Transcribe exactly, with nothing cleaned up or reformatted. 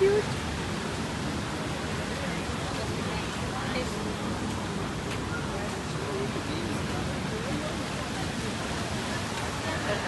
Cute.